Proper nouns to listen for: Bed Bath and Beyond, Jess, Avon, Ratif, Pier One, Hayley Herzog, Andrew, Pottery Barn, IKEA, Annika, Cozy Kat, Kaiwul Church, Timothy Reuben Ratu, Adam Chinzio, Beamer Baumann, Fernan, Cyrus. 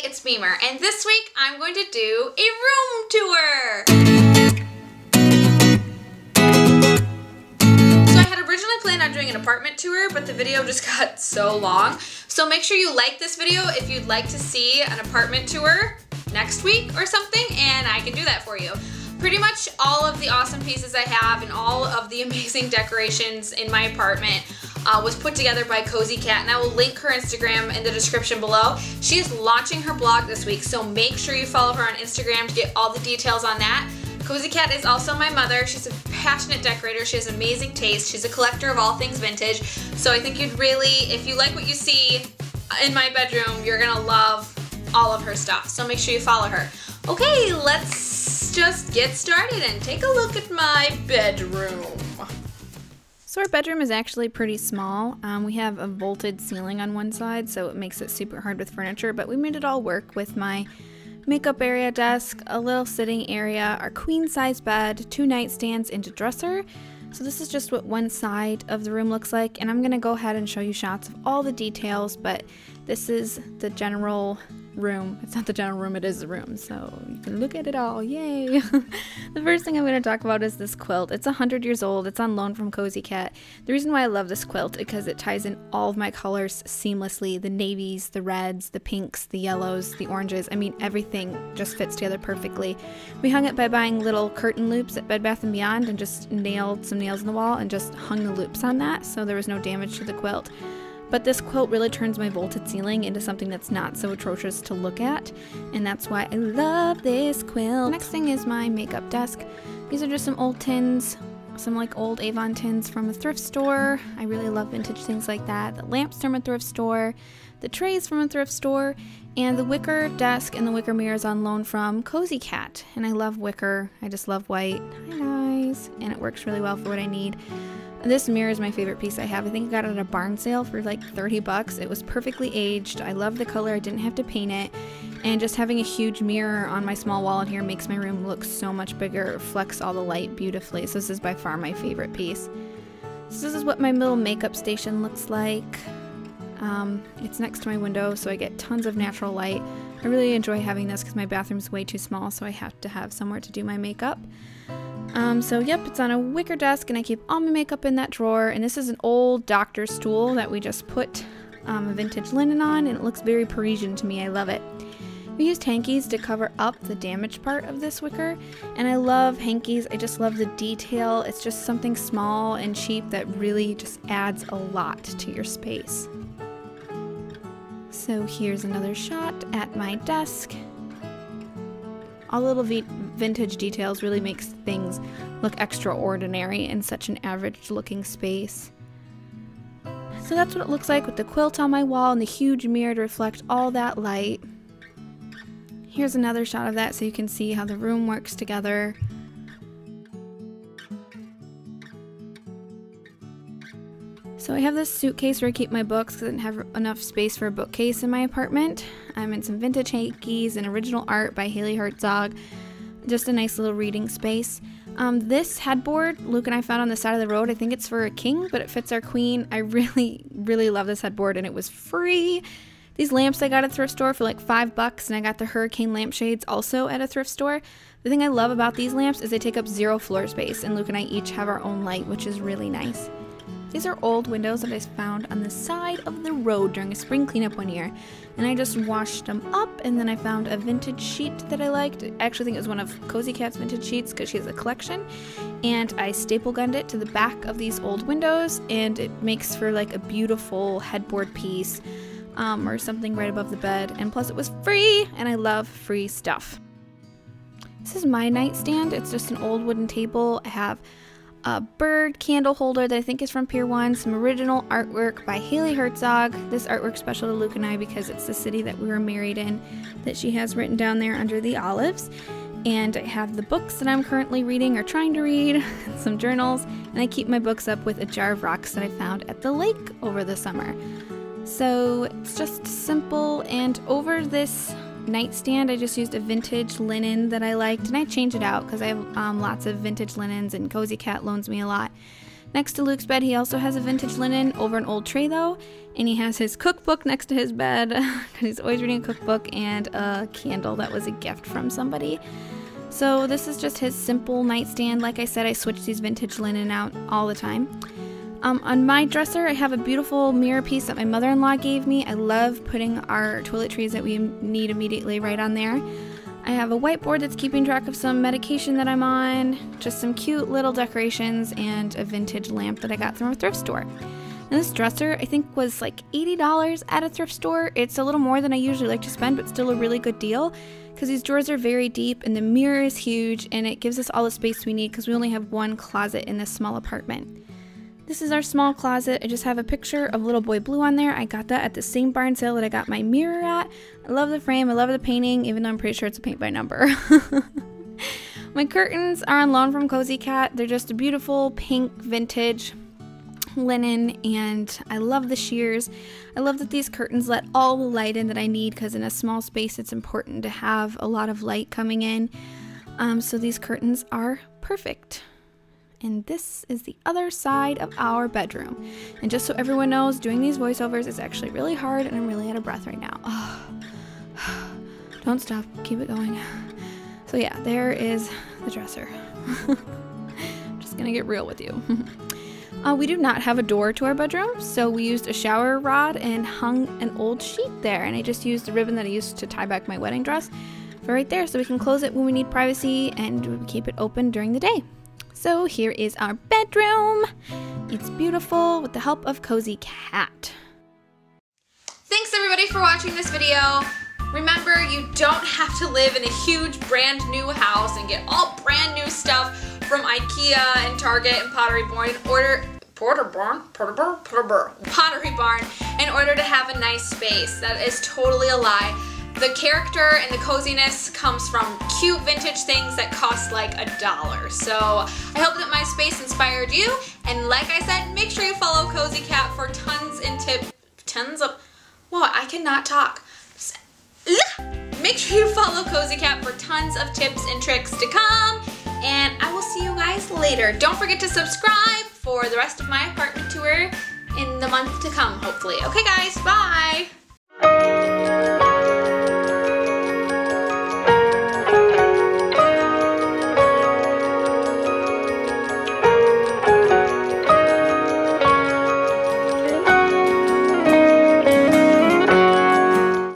everybody, it's Beamer, and this week I'm going to do a room tour! So I had originally planned on doing an apartment tour, but the video just got so long. So make sure you like this video if you'd like to see an apartment tour next week or something, and I can do that for you. Pretty much all of the awesome pieces I have and all of the amazing decorations in my apartment was put together by Cozy Kat, and I will link her Instagram in the description below. She is launching her blog this week, so make sure you follow her on Instagram to get all the details on that. Cozy Kat is also my mother. She's a passionate decorator. She has amazing taste. She's a collector of all things vintage, so I think you'd really, if you like what you see in my bedroom, you're gonna love all of her stuff, so make sure you follow her. Okay, let's just get started and take a look at my bedroom. So our bedroom is actually pretty small. We have a vaulted ceiling on one side, so it makes it super hard with furniture, but we made it all work with my makeup area desk, a little sitting area, our queen size bed, two nightstands, and a dresser. So this is just what one side of the room looks like, and I'm gonna go ahead and show you shots of all the details, but this is the general room. It's not the general room, it is the room, so you can look at it all. Yay. The first thing I'm going to talk about is this quilt. It's 100 years old. It's on loan from Cozy Kat. The reason why I love this quilt is because it ties in all of my colors seamlessly. The navies, the reds, the pinks, the yellows, the oranges. I mean, everything just fits together perfectly. We hung it by buying little curtain loops at Bed Bath and Beyond and just nailed some nails in the wall and just hung the loops on that, so there was no damage to the quilt. But this quilt really turns my vaulted ceiling into something that's not so atrocious to look at, and that's why I love this quilt. Next thing is my makeup desk. These are just some old tins, some like old Avon tins from a thrift store. I really love vintage things like that. The lamps from a thrift store, the trays from a thrift store, and the wicker desk and the wicker mirrors on loan from Cozy Kat. And I love wicker. I just love white. Hi guys. And it works really well for what I need. This mirror is my favorite piece I have. I think I got it at a barn sale for like 30 bucks. It was perfectly aged. I love the color. I didn't have to paint it. And just having a huge mirror on my small wall in here makes my room look so much bigger. It reflects all the light beautifully. So this is by far my favorite piece. So this is what my little makeup station looks like. It's next to my window, so I get tons of natural light. I really enjoy having this because my bathroom's way too small, so I have to have somewhere to do my makeup. So yep, it's on a wicker desk, and I keep all my makeup in that drawer. And this is an old doctor's stool that we just put vintage linen on, and it looks very Parisian to me. I love it. We used hankies to cover up the damaged part of this wicker, and I love hankies. I just love the detail. It's just something small and cheap that really just adds a lot to your space. So here's another shot at my desk. All little vintage details really makes things look extraordinary in such an average looking space. So that's what it looks like with the quilt on my wall and the huge mirror to reflect all that light. Here's another shot of that so you can see how the room works together. So I have this suitcase where I keep my books because I didn't have enough space for a bookcase in my apartment. I'm in some vintage hankies and original art by Hayley Herzog. Just a nice little reading space. This headboard Luke and I found on the side of the road. I think it's for a king, but it fits our queen. I really, really love this headboard, and it was free. These lamps I got at a thrift store for like $5, and I got the hurricane lampshades also at a thrift store. The thing I love about these lamps is they take up zero floor space, and Luke and I each have our own light, which is really nice. These are old windows that I found on the side of the road during a spring cleanup one year, and I just washed them up, and then I found a vintage sheet that I liked. I actually think it was one of Cozy Kat's vintage sheets because she has a collection, and I staple gunned it to the back of these old windows, and it makes for like a beautiful headboard piece or something right above the bed, and plus it was free, and I love free stuff. This is my nightstand. It's just an old wooden table. I have a bird candle holder that I think is from Pier One, some original artwork by Hayley Herzog. This artwork's special to Luke and I because it's the city that we were married in that she has written down there under the olives. And I have the books that I'm currently reading or trying to read, some journals, and I keep my books up with a jar of rocks that I found at the lake over the summer. So it's just simple, and over this nightstand I just used a vintage linen that I liked, and I change it out because I have lots of vintage linens and Cozy Kat loans me a lot, Next to Luke's bed, he also has a vintage linen over an old tray though, and he has his cookbook next to his bed because he's always reading a cookbook, and a candle that was a gift from somebody. So this is just his simple nightstand. Like I said, I switch these vintage linen out all the time. On my dresser, I have a beautiful mirror piece that my mother-in-law gave me. I love putting our toiletries that we need immediately right on there. I have a whiteboard that's keeping track of some medication that I'm on, just some cute little decorations, and a vintage lamp that I got from a thrift store. And this dresser, I think, was like $80 at a thrift store. It's a little more than I usually like to spend, but still a really good deal because these drawers are very deep and the mirror is huge, and it gives us all the space we need because we only have one closet in this small apartment. This is our small closet. I just have a picture of Little Boy Blue on there. I got that at the same barn sale that I got my mirror at. I love the frame. I love the painting, even though I'm pretty sure it's a paint by number. My curtains are on loan from Cozy Kat. They're just a beautiful pink vintage linen, and I love the shears. I love that these curtains let all the light in that I need because in a small space it's important to have a lot of light coming in. So these curtains are perfect. And this is the other side of our bedroom. And just so everyone knows, doing these voiceovers is actually really hard, and I'm really out of breath right now. Oh. Don't stop, keep it going. So yeah, there is the dresser. I'm just gonna get real with you. We do not have a door to our bedroom, so we used a shower rod and hung an old sheet there, and I just used the ribbon that I used to tie back my wedding dress for right there so we can close it when we need privacy and keep it open during the day. So here is our bedroom. It's beautiful with the help of Cozy Kat. Thanks everybody for watching this video. Remember, you don't have to live in a huge brand new house and get all brand new stuff from IKEA and Target and Pottery Barn in order Pottery Barn in order to have a nice space. That is totally a lie. The character and the coziness comes from cute vintage things that cost like $1. So I hope that my space inspired you. And like I said, make sure you follow Cozy Kat for Make sure you follow Cozy Kat for tons of tips and tricks to come. And I will see you guys later. Don't forget to subscribe for the rest of my apartment tour in the month to come, hopefully. Okay guys, bye.